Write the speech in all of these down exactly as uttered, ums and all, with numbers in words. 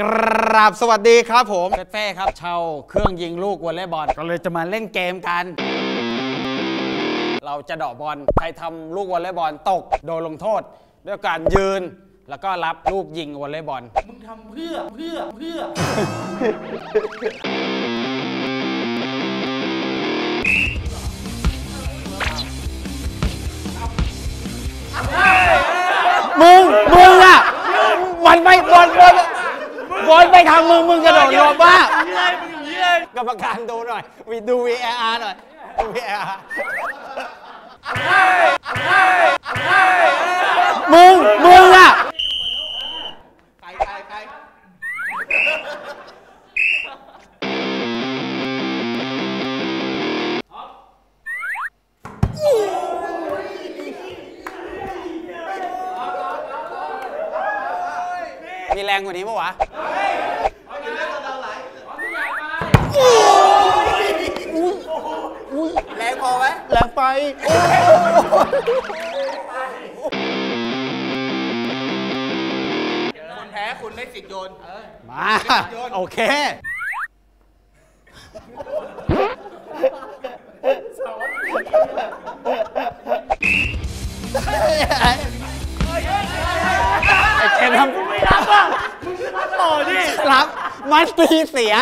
กราบสวัสดีครับผมเฟเฟ่ครับเช่าเครื่องยิงลูกวอลเลย์บอลเราเลยจะมาเล่นเกมกันเราจะเดาะบอลใครทำลูกวอลเลย์บอลตกโดนลงโทษด้วยการยืนแล้วก็รับลูกยิงวอลเลย์บอลมึงทำเพื่อเพื่อเพื่อมึงมึงอะมันไม่บอลบอลบอลไปทางมึงมึงกระโดดหลบบ้ากรรมการดูหน่อยดู วี เอ อาร์ หน่อยดู วี เอ อาร์ มึงมึงอะใครใครใครมีแรงกว่านี้ปะวะแรงพอไหมแรงไปคนแพ้คุณได้สิทธิ์โยนมาโอเคไอ้เจนทำไม่รับอ่ะมึงจะรับต่อดิรับมันตีเสีย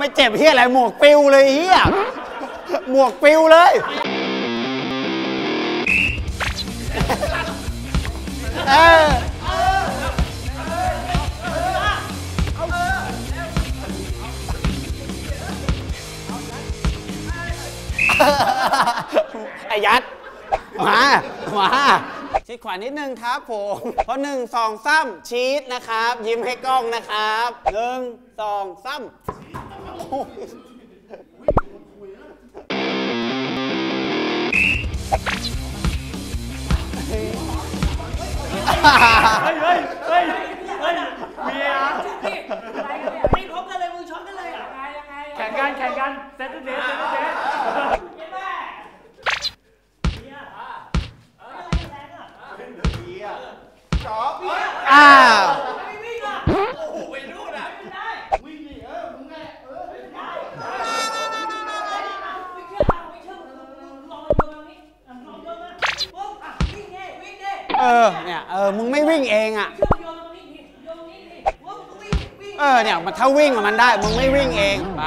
ไม่เจ็บเฮียอะไรหมวกปิวเลยเฮียหมวกปิวเลยเออไอ้ยัดมามาชิดขวานิดนึงครับผมเพราะหนึ่งสองซ้ำชีดนะครับยิ้มให้กล้องนะครับหนึ่งสองซ้ำเฮ้ยเฮ้ยเฮ้ยเฮ้ยเมียไม่พบกันเลยมึงช็อตกันเลยอ่ะยังไงแข่งกันแข่งกันเซตเดทเซตเดทเมียแม่เมียเออแรงอ่ะเมียช็อตเมียอ้าวไม่วิ่งอ่ะโอ้โหไปลูกนะไม่ได้วิ่งดิเออมึงไงเออไม่ได้ไม่เชื่อเราไม่เชื่อลองลองลองนี่ลองเยอะมากปุ๊บอ่ะวิ่งดิวิ่งดิเออเนี่ยเออมึงไม่วิ่งเองอ่ะเออเนี่ยมันถ้าวิ่งมันได้มึงไม่วิ่งเองไป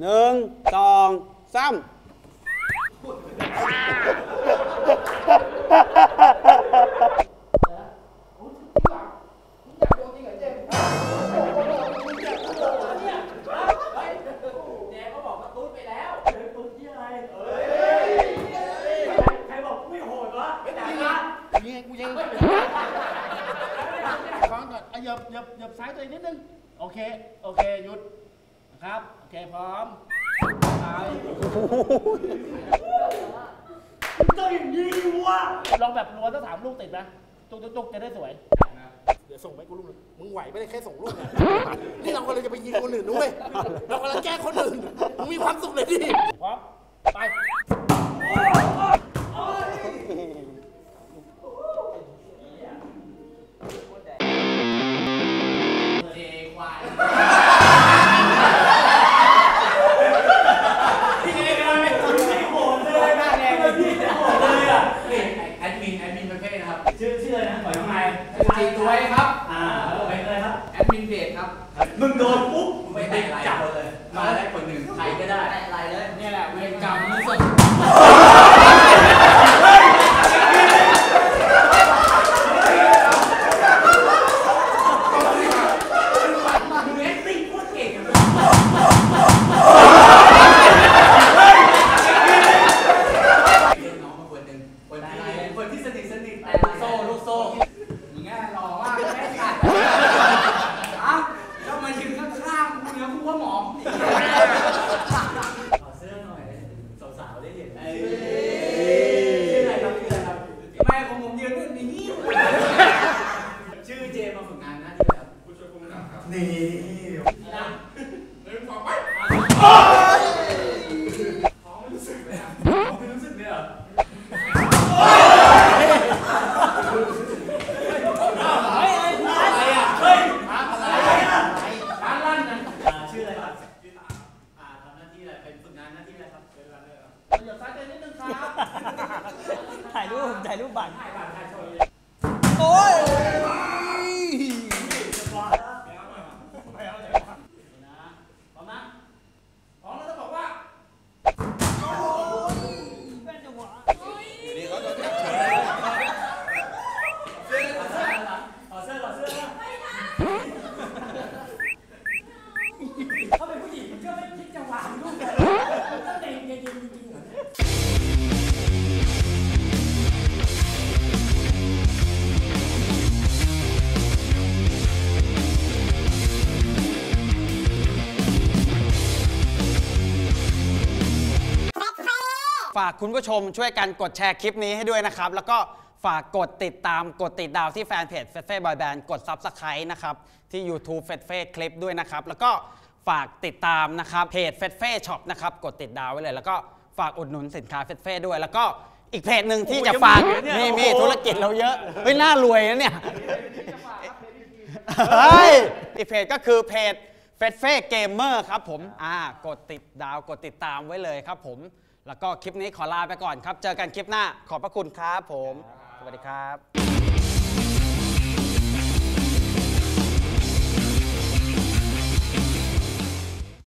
หนึ่งสองสามซ้ายตัวอีกนิดนึงโอเคโอเคหยุดนะครับโอเคพร้อมซ้ายเจ้าอย่างนี้วะลองแบบล้วนต้องถามลูกติดนะตุ๊กตุ๊กจะได้สวยเดี๋ยวส่งไปกูลูกมึงไหวไม่ได้แค่ส่งลูกนี่เรากำลังจะไปยิงคนอื่นด้วยเรากำลังแก้คนอื่นมึงมีความสุขเลยดิพร้อมไป อ่าเป็นอะไรครับแอดมินเพจครับมึงโดนปุ๊บมึงไปได้จับเลยมาได้คนหนึ่งใครก็ได้อะไรเลยนี่แหละเวรกรรมมึงส่งฝากคุณผู้ชมช่วยกันกดแชร์คลิปนี้ให้ด้วยนะครับแล้วก็ฝากกดติดตามกดติดดาวที่แฟนเพจเฟสเฟ่บอยแบนด์กด ซับสไครบ์ นะครับที่ ยูทูบ เฟสเฟ่คลิปด้วยนะครับแล้วก็ฝากติดตามนะครับเพจเฟสเฟ่ช็อปนะครับกดติดดาวไว้เลยแล้วก็ฝากอุดหนุนสินค้าเฟสเฟ่ด้วยแล้วก็อีกเพจหนึ่งที่จะฝากนี่มีธุรกิจเราเยอะเฮ้ยน่ารวยนะเนี่ยเฮ้ยอีกเพจก็คือเพจเฟสเฟ่เกมเมอร์ครับผมอ่ากดติดดาวกดติดตามไว้เลยครับผมแล้วก็คลิปนี้ขอลาไปก่อนครับเจอกันคลิปหน้าขอบพระคุณครับผมสวัสดีครับ